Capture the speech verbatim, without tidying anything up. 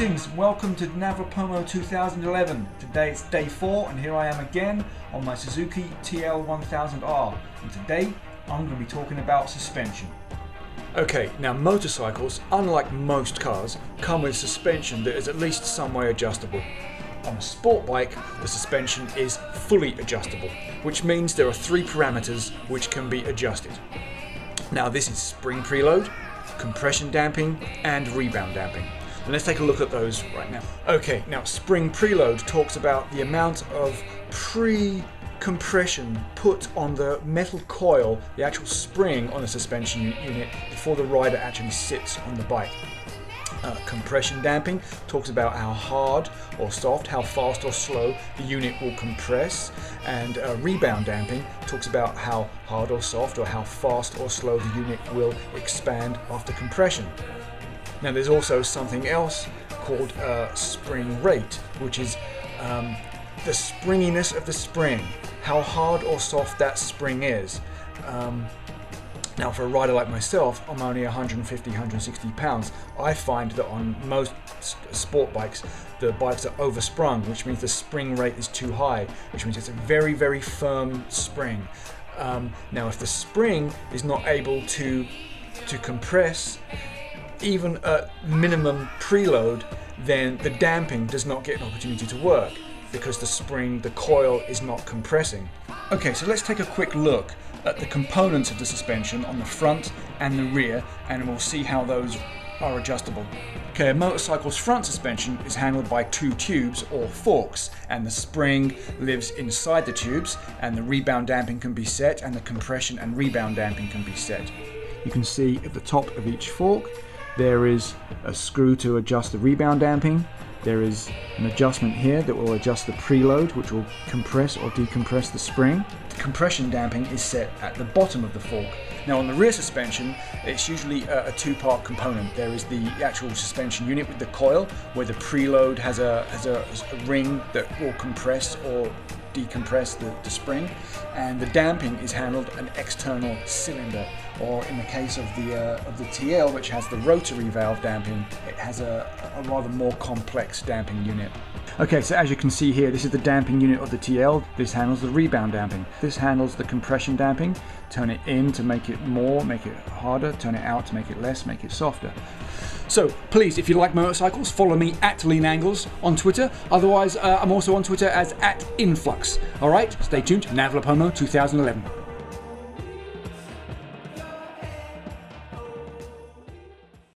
Greetings, welcome to NaVloPoMo twenty eleven. Today it's day four and here I am again on my Suzuki T L one thousand R, and today I'm going to be talking about suspension. Okay, now motorcycles, unlike most cars, come with suspension that is at least some way adjustable. On a sport bike, the suspension is fully adjustable, which means there are three parameters which can be adjusted. Now this is spring preload, compression damping and rebound damping. And let's take a look at those right now. Okay, now spring preload talks about the amount of pre-compression put on the metal coil, the actual spring on the suspension unit, before the rider actually sits on the bike. Uh, compression damping talks about how hard or soft, how fast or slow the unit will compress, and uh, rebound damping talks about how hard or soft or how fast or slow the unit will expand after compression. Now there's also something else called uh, spring rate, which is um, the springiness of the spring, how hard or soft that spring is. Um, now for a rider like myself, I'm only one hundred fifty, one hundred sixty pounds. I find that on most sport bikes, the bikes are oversprung, which means the spring rate is too high, which means it's a very, very firm spring. Um, now if the spring is not able to, to compress, even at minimum preload, then the damping does not get an opportunity to work because the spring, the coil, is not compressing. Okay, so let's take a quick look at the components of the suspension on the front and the rear, and we'll see how those are adjustable. Okay, a motorcycle's front suspension is handled by two tubes or forks, and the spring lives inside the tubes, and the rebound damping can be set, and the compression and rebound damping can be set. You can see at the top of each fork there is a screw to adjust the rebound damping. There is an adjustment here that will adjust the preload, which will compress or decompress the spring. The compression damping is set at the bottom of the fork. Now on the rear suspension, it's usually a, a two-part component. There is the actual suspension unit with the coil, where the preload has a, has a, has a ring that will compress or decompress the, the spring, and the damping is handled an external cylinder, or in the case of the uh, of the T L, which has the rotary valve damping, it has a, a rather more complex damping unit. Okay, so as you can see here, this is the damping unit of the T L. This handles the rebound damping. This handles the compression damping. Turn it in to make it more, make it harder. Turn it out to make it less, make it softer. So please, if you like motorcycles, follow me at Lean Angles on Twitter. Otherwise, uh, I'm also on Twitter as at Influx. All right, stay tuned. NaVloPoMo twenty eleven.